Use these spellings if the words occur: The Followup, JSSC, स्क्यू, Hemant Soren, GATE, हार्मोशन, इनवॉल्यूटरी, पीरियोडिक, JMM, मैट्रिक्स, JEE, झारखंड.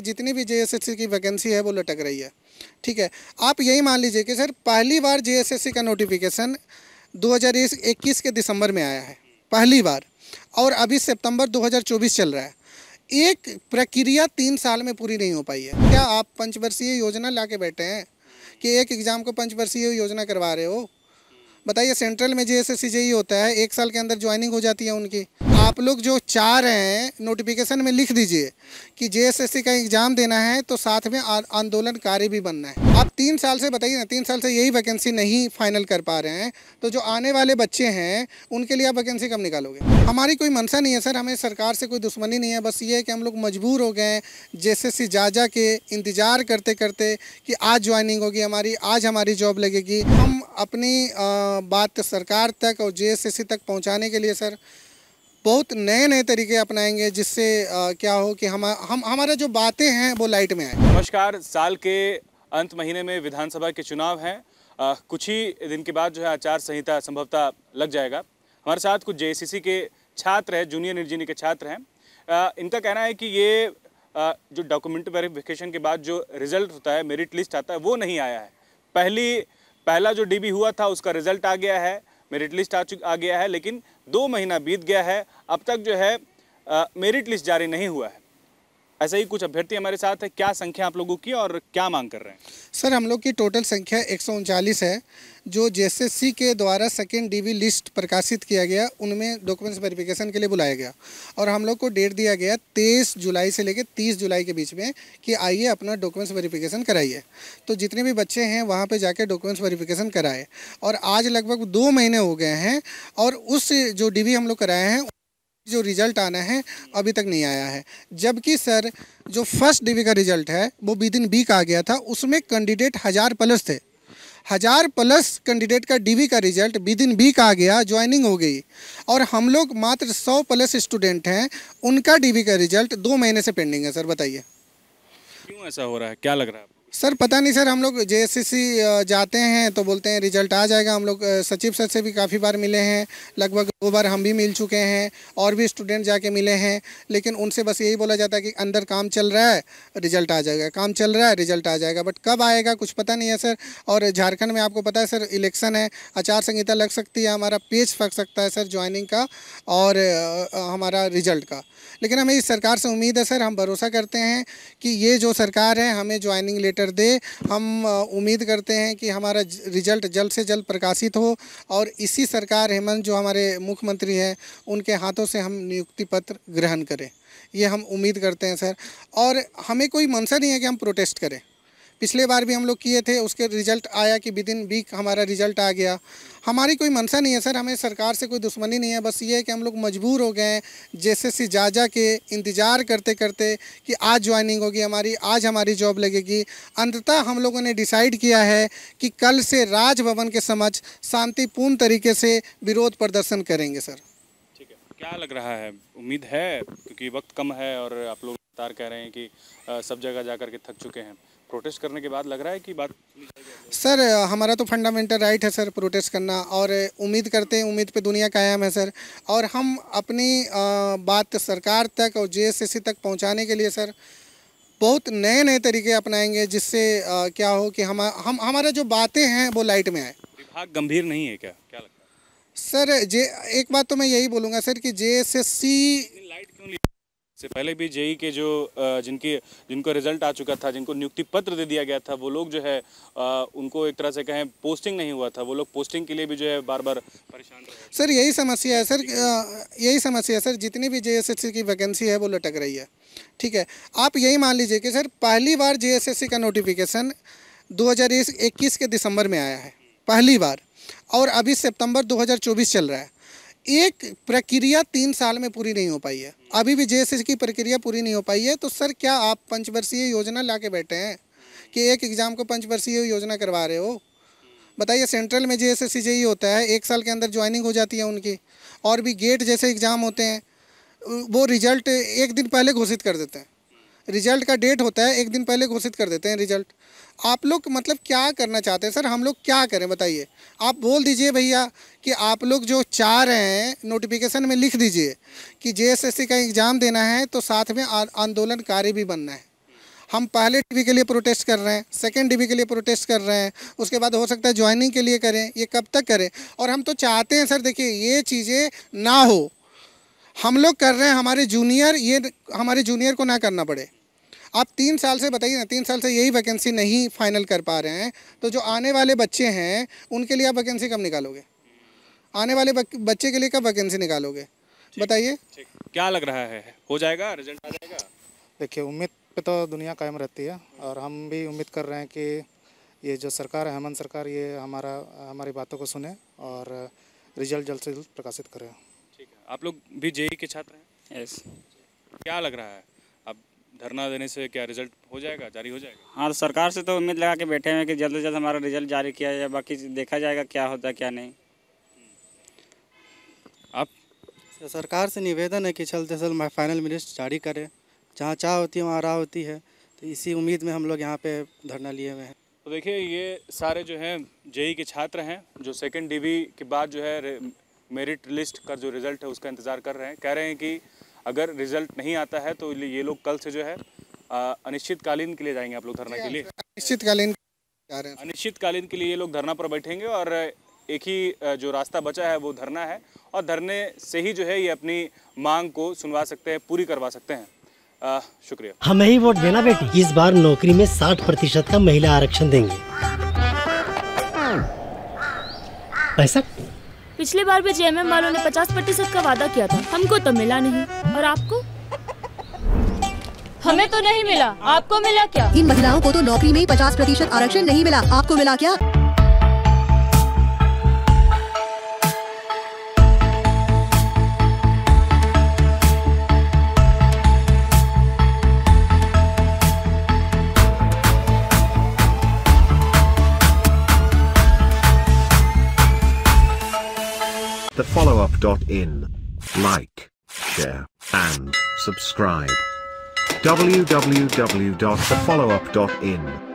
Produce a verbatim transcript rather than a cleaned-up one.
जितनी भी जेएसएससी की वैकेंसी है वो लटक रही है। ठीक है, आप यही मान लीजिए कि सर पहली बार जेएसएससी का नोटिफिकेशन दो हज़ार इक्कीस के दिसंबर में आया है पहली बार, और अभी सितंबर दो हज़ार चौबीस चल रहा है। एक प्रक्रिया तीन साल में पूरी नहीं हो पाई है। क्या आप पंचवर्षीय योजना ला के बैठे हैं कि एक एग्ज़ाम को पंचवर्षीय योजना करवा रहे हो? बताइए, सेंट्रल में जेएसएससी जेई होता है, एक साल के अंदर ज्वाइनिंग हो जाती है उनकी। आप लोग जो चाह रहे हैं नोटिफिकेशन में लिख दीजिए कि जेएसएससी का एग्ज़ाम देना है तो साथ में आंदोलनकारी भी बनना है। आप तीन साल से बताइए ना, तीन साल से यही वैकेंसी नहीं फाइनल कर पा रहे हैं, तो जो आने वाले बच्चे हैं उनके लिए आप वैकेंसी कब निकालोगे? हमारी कोई मंशा नहीं है सर, हमें सरकार से कोई दुश्मनी नहीं है, बस ये है कि हम लोग मजबूर हो गए हैं जेएसएससी जा जा के इंतज़ार करते करते कि आज ज्वाइनिंग होगी हमारी, आज हमारी जॉब लगेगी। हम अपनी बात सरकार तक और जेएसएससी तक पहुंचाने के लिए सर बहुत नए नए तरीके अपनाएंगे, जिससे क्या हो कि हम हम हमारा जो बातें हैं वो लाइट में आए। नमस्कार, साल के अंत महीने में विधानसभा के चुनाव हैं, कुछ ही दिन के बाद जो है आचार संहिता संभवतः लग जाएगा। हमारे साथ कुछ जेएसएससी के छात्र हैं, जूनियर इंजीनियर के छात्र हैं। आ, इनका कहना है कि ये आ, जो डॉक्यूमेंट वेरिफिकेशन के बाद जो रिजल्ट होता है, मेरिट लिस्ट आता है, वो नहीं आया है। पहली पहला जो डीबी हुआ था उसका रिजल्ट आ गया है, मेरिट लिस्ट आ चुका आ गया है, लेकिन दो महीना बीत गया है, अब तक जो है आ, मेरिट लिस्ट जारी नहीं हुआ है। ऐसे ही कुछ अभ्यर्थी हमारे साथ है। क्या संख्या आप लोगों की और क्या मांग कर रहे हैं? सर, हम लोग की टोटल संख्या एक सौ उनचालीस है, जो जेएसएससी के द्वारा सेकेंड डीबी लिस्ट प्रकाशित किया गया उनमें डॉक्यूमेंट्स वेरिफिकेशन के लिए बुलाया गया, और हम लोग को डेट दिया गया तेईस जुलाई से लेकर तीस जुलाई के बीच में कि आइए अपना डॉक्यूमेंट्स वेरिफिकेशन कराइए। तो जितने भी बच्चे हैं वहाँ पे जाके डॉक्यूमेंट्स वेरिफिकेशन कराए, और आज लगभग दो महीने हो गए हैं, और उस जो डीबी हम लोग कराए हैं जो रिज़ल्ट आना है अभी तक नहीं आया है। जबकि सर जो फर्स्ट डीबी का रिज़ल्ट है वो विद इन वीक आ गया था, उसमें कैंडिडेट हज़ार प्लस थे, हज़ार प्लस कैंडिडेट का डीबी का रिज़ल्ट विद इन वीक आ गया, ज्वाइनिंग हो गई, और हम लोग मात्र सौ प्लस स्टूडेंट हैं, उनका डीबी का रिज़ल्ट दो महीने से पेंडिंग है। सर बताइए क्यों ऐसा हो रहा है, क्या लग रहा है? सर पता नहीं सर, हम लोग जेएसएससी जाते हैं तो बोलते हैं रिजल्ट आ जाएगा। हम लोग सचिव सर से भी काफ़ी बार मिले हैं, लगभग दो बार हम भी मिल चुके हैं, और भी स्टूडेंट जाके मिले हैं, लेकिन उनसे बस यही बोला जाता है कि अंदर काम चल रहा है रिजल्ट आ जाएगा, काम चल रहा है रिजल्ट आ जाएगा, बट कब आएगा कुछ पता नहीं है सर। और झारखंड में आपको पता है सर इलेक्शन है, आचार संहिता लग सकती है, हमारा पेज फंस सकता है सर ज्वाइनिंग का और हमारा रिजल्ट का। लेकिन हमें इस सरकार से उम्मीद है सर, हम भरोसा करते हैं कि ये जो सरकार है हमें ज्वाइनिंग लेटर दे। हम उम्मीद करते हैं कि हमारा रिजल्ट जल्द से जल्द प्रकाशित हो, और इसी सरकार हेमंत जो हमारे मुख्यमंत्री हैं उनके हाथों से हम नियुक्ति पत्र ग्रहण करें, ये हम उम्मीद करते हैं सर। और हमें कोई मंशा नहीं है कि हम प्रोटेस्ट करें, पिछले बार भी हम लोग किए थे, उसके रिजल्ट आया कि विद इन वीक हमारा रिजल्ट आ गया। हमारी कोई मंशा नहीं है सर, हमें सरकार से कोई दुश्मनी नहीं है, बस ये है कि हम लोग मजबूर हो गए हैं जेएसएससी जा जा के इंतज़ार करते करते कि आज ज्वाइनिंग होगी हमारी, आज हमारी जॉब लगेगी। अंततः हम लोगों ने डिसाइड किया है कि कल से राजभवन के समक्ष शांतिपूर्ण तरीके से विरोध प्रदर्शन करेंगे सर। ठीक है, क्या लग रहा है, उम्मीद है? क्योंकि वक्त कम है और आप लोग लगातार कह रहे हैं कि सब जगह जा कर के थक चुके हैं, प्रोटेस्ट करने के बाद लग रहा है कि बात? सर हमारा तो फंडामेंटल राइट है सर प्रोटेस्ट करना, और उम्मीद करते हैं, उम्मीद पे दुनिया कायम है सर, और हम अपनी बात सरकार तक और जेएसएससी तक पहुंचाने के लिए सर बहुत नए नए तरीके अपनाएंगे, जिससे क्या हो कि हम हम हमारा जो बातें हैं वो लाइट में आए। विभाग गंभीर नहीं है क्या, क्या लगता है सर? जे एक बात तो मैं यही बोलूँगा सर कि जेएसएससी से पहले भी जेई के जो जिनकी जिनको रिजल्ट आ चुका था, जिनको नियुक्ति पत्र दे दिया गया था, वो लोग जो है उनको एक तरह से कहें पोस्टिंग नहीं हुआ था, वो लोग पोस्टिंग के लिए भी जो है बार बार परेशान रहे। सर यही समस्या है सर, यही समस्या है सर, जितनी भी जेएसएससी की वैकेंसी है वो लटक रही है। ठीक है, आप यही मान लीजिए कि सर पहली बार जेएसएससी का नोटिफिकेशन दो हज़ार इक्कीस के दिसंबर में आया है पहली बार, और अभी सितंबर दो हज़ार चौबीस चल रहा है। एक प्रक्रिया तीन साल में पूरी नहीं हो पाई है, अभी भी जेएसएससी की प्रक्रिया पूरी नहीं हो पाई है, तो सर क्या आप पंचवर्षीय योजना ला के बैठे हैं कि एक एग्ज़ाम को पंचवर्षीय योजना करवा रहे हो? बताइए, सेंट्रल में जेएसएससी जेई होता है, एक साल के अंदर ज्वाइनिंग हो जाती है उनकी, और भी गेट जैसे एग्ज़ाम होते हैं वो रिजल्ट एक दिन पहले घोषित कर देते हैं, रिजल्ट का डेट होता है एक दिन पहले घोषित कर देते हैं रिजल्ट। आप लोग मतलब क्या करना चाहते हैं सर, हम लोग क्या करें बताइए? आप बोल दीजिए भैया कि आप लोग जो चाह रहे हैं नोटिफिकेशन में लिख दीजिए कि जेएसएससी का एग्ज़ाम देना है तो साथ में आंदोलनकारी भी बनना है, हम पहले डीबी के लिए प्रोटेस्ट कर रहे हैं, सेकेंड डीबी के लिए प्रोटेस्ट कर रहे हैं, उसके बाद हो सकता है ज्वाइनिंग के लिए करें, ये कब तक करें। और हम तो चाहते हैं सर देखिए ये चीज़ें ना हो, हम लोग कर रहे हैं, हमारे जूनियर ये हमारे जूनियर को ना करना पड़े। आप तीन साल से बताइए ना, तीन साल से यही वैकेंसी नहीं फाइनल कर पा रहे हैं, तो जो आने वाले बच्चे हैं उनके लिए आप वैकेंसी कब निकालोगे, आने वाले बच्चे के लिए कब वैकेंसी निकालोगे, बताइए। क्या लग रहा है, हो जाएगा, रिजल्ट आ जाएगा? देखिए उम्मीद पे तो दुनिया कायम रहती है और हम भी उम्मीद कर रहे हैं कि ये जो सरकार है, हेमंत सरकार, ये हमारा हमारी बातों को सुने और रिजल्ट जल्द से जल्द प्रकाशित करे। ठीक है, आप लोग भी जेई के छात्र हैं? यस। क्या लग रहा है, आप धरना देने से क्या रिजल्ट हो जाएगा, जारी हो जाएगा? हाँ, तो सरकार से तो उम्मीद लगा के बैठे हैं कि जल्द से जल्द हमारा रिजल्ट जारी किया जाए, बाकी देखा जाएगा क्या होता है क्या नहीं। आप सरकार से निवेदन है कि जल्द से जल्द फाइनल लिस्ट जारी करें, जहाँ चाह होती है वहाँ राह होती है, तो इसी उम्मीद में हम लोग यहाँ पे धरना लिए हुए हैं। तो देखिए ये सारे जो हैं जेई के छात्र हैं जो सेकंड डीबी के बाद जो है मेरिट लिस्ट का जो रिज़ल्ट है उसका इंतज़ार कर रहे हैं, कह रहे हैं कि अगर रिज़ल्ट नहीं आता है तो ये लोग कल से जो है अनिश्चितकालीन के लिए जाएंगे। आप लोग धरना के लिए अनिश्चितकालीन अनिश्चितकालीन के लिए ये लोग धरना पर बैठेंगे और एक ही जो रास्ता बचा है वो धरना है, और धरने से ही जो है ये अपनी मांग को सुनवा सकते हैं, पूरी करवा सकते हैं। आ, शुक्रिया। हमें ही वोट देना बेटी, इस बार नौकरी में साठ प्रतिशत का महिला आरक्षण देंगे। पैसा पिछले बार भी जेएमएम वालों ने पचास प्रतिशत का वादा किया था, हमको तो मिला नहीं, और आपको? हमें तो नहीं मिला, आपको मिला क्या? इन महिलाओं को तो नौकरी में पचास प्रतिशत आरक्षण नहीं मिला, आपको मिला क्या? The Followup dot in. Like, share, and subscribe. w w w dot the followup dot in